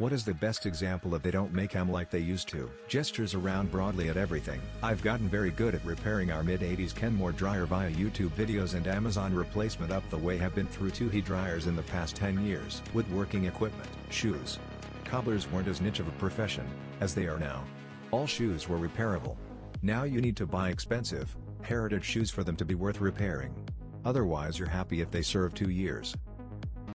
What is the best example of they don't make them like they used to? Gestures around broadly at everything. I've gotten very good at repairing our mid-80s Kenmore dryer via YouTube videos and Amazon replacement up the way. Have been through 2 heat dryers in the past 10 years. Woodworking equipment. Shoes. Cobblers weren't as niche of a profession as they are now. All shoes were repairable. Now you need to buy expensive, heritage shoes for them to be worth repairing. Otherwise you're happy if they serve 2 years.